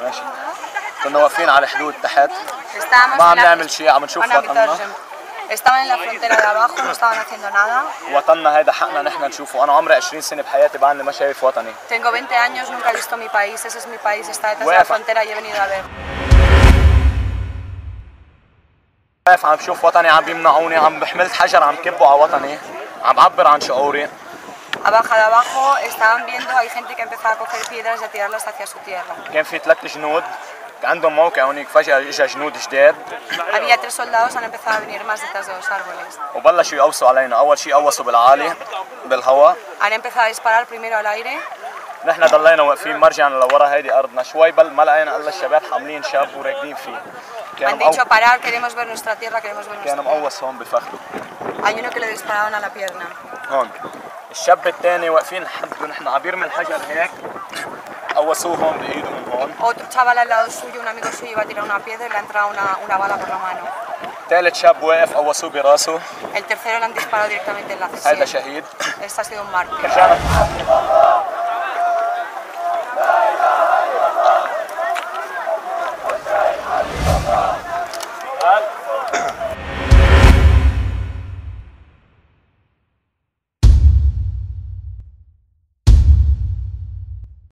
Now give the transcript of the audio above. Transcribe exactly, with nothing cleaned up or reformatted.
ماشي. كنا واقفين على حدود تحت ما عم نعمل شيء، عم نشوف وطننا. estaban en la frontera de abajo, no estaban haciendo nada. وطننا هيدا حقنا نحن نشوفه. انا عمري عشرين سنه بحياتي بعدني ما شايف وطني. tengo veinte años, nunca he visto mi país. ese es mi país, está detrás de la frontera y he venido a ver. واقف عم بشوف وطني عم بيمنعوني، عم بحملت حجر عم كبه على وطني، عم بعبر عن شعوري. Abajo de abajo estaban viendo, hay gente que empezó a coger piedras y a tirarlas hacia su tierra. كان في ثلاث جنود عندهم موقع هونيك، فجأة اجى جنود جداد. Había tres soldados, han empezado a venir más detrás de los árboles. وبلشوا يقوصوا علينا، أول شيء قوصوا بالعالي بالهواء. Han empezado a disparar primero al aire. نحن ضلينا واقفين، ما رجعنا لورا، هيدي أرضنا. شوي بل ما لقينا إلا الشباب حاملين شاب وراكدين فيه. Han dicho parar, queremos ver nuestra tierra, queremos ver nuestra tierra. كانوا مقوص هون بفخده. Hay uno que le dispararon a la pierna. هون. الشاب الثاني واقفين حده، نحن عم بيرمي الحجر هيك قوصوه هون بإيده من هون. Otro chaval al lado suyo, un amigo suyo, iba a tirar una piedra y le ha entrado una, una bala por la mano. ثالث شاب واقف قوصوه براسه. El tercero le han disparado directamente en la sien. هذا شهيد. Este ha sido un mártir.